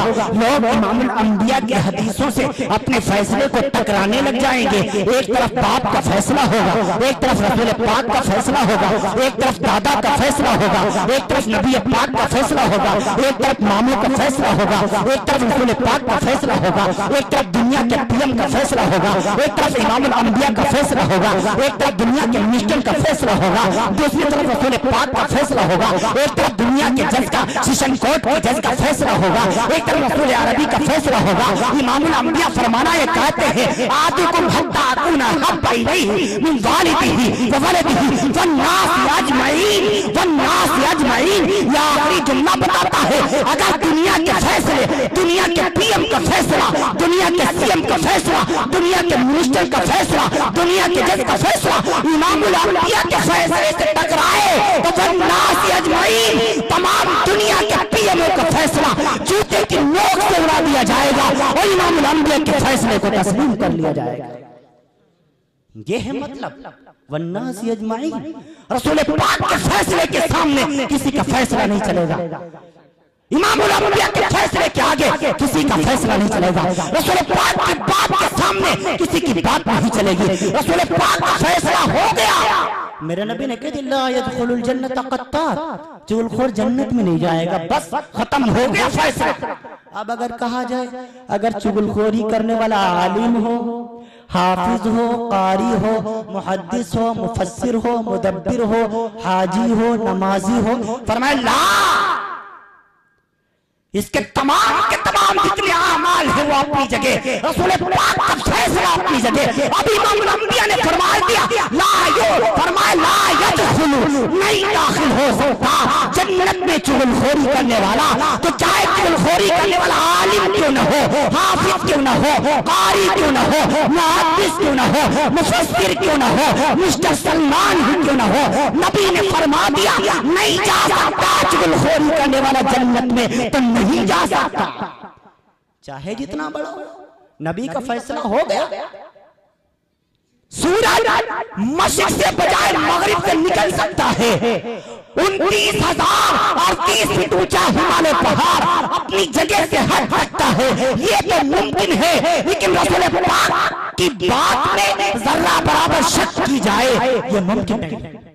होगा। लोग इमाम अम्बिया की हदीसों से अपने फैसले को टकराने लग जाएंगे। एक तरफ बाप का फैसला होगा, एक तरफ रसूल पाक का फैसला होगा, एक तरफ दादा का फैसला होगा, एक तरफ नबी पाक का फैसला होगा, एक तरफ मामू का फैसला होगा, एक तरफ रसूल पाक का फैसला होगा, एक तरफ दुनिया के पीएम का फैसला होगा, एक तरफ इमाम अम्बिया का फैसला होगा, एक तरफ दुनिया के मिनिस्टर का फैसला होगा, दूसरी तरफ रसूल पाक का फैसला होगा, एक तरफ दुनिया के जज का शिशन कोर्ट के जज का फैसला होगा, एक तरफ रसूल अरबी का फैसला होगा। इमामुल अंबिया फरमाना ये कहते हैं आदुकुम हत्ता अकुना हब्बा इलैहि मिन वालिदिही व वलदिही वन्नास अजमईन। या आखिरी जुमला बताता है अगर दुनिया के फैसले, दुनिया के पीएम का फैसला, दुनिया के सीएम का फैसला, दुनिया के मिनिस्टर का फैसला, दुनिया के जज का फैसला इमामुल अंबिया के फैसले से टकराए तो वन्नास अजमईन तमाम दुनिया के पीएमओ का फैसला जूते की नोक से उड़ा दिया जाएगा और इमामुल अंबिया के फैसले को तस्लीम कर लिया जाएगा। ये है मतलब वन्नास अजमाइन। रसूल पाक के फैसले के सामने किसी का फैसला नहीं चलेगा, इमामुल अंबिया के फैसले के आगे किसी का फैसला नहीं चलेगा, रसूल पाक की बात के सामने किसी की बात नहीं चलेगी। रसूल पाक का फैसला हो गया। मेरे नबी ने कह दिया यदखुलुल जन्नत कत्तार, चुलखोर जन्नत में नहीं जाएगा। बस खत्म हो गया फैसला। अब अगर कहा जाए अगर चुगलखोरी करने वाला आलिम हो, हाफिज हो, कारी हो, मुहद्दिस हो, मुफस्सिर हो, मुदब्बिर हो, हाजी हो, नमाजी हो, फरमाया ला इसके तमाम के तमाम जितने आमाल है वो अपनी जगह, रसूल पाक का फैसला अपनी जगह। अब इमाम अंबिया ने फरमा दिया ला यो फरमाया ला यदखुलु नहीं दाखिल हो सकता जन्नत में चुगलखोरी करने वाला। तो चाहे चुगलखोरी करने वाला आलिम क्यों न हो, हाफिज क्यों न हो, कारी क्यों न हो, मुहद्दिस क्यों न हो, मुफस्सिर क्यों न हो, मिस्टर सलमान क्यों न हो, नबी ने फरमा दिया नहीं जा सकता चुगलखोरी करने वाला जन्नत में तो नहीं जा सकता। चाहे जितना बड़ा नबी का फैसला हो गया। सूरज मशरिक से बजाय मगरिब से निकल सकता है। 29,038 फीट ऊंचा हिमालय पहाड़ अपनी जगह से हट सकता है, ये तो मुमकिन है। लेकिन रसूल पाक की बात में जरा बराबर शक की जाए ये मुमकिन नहीं।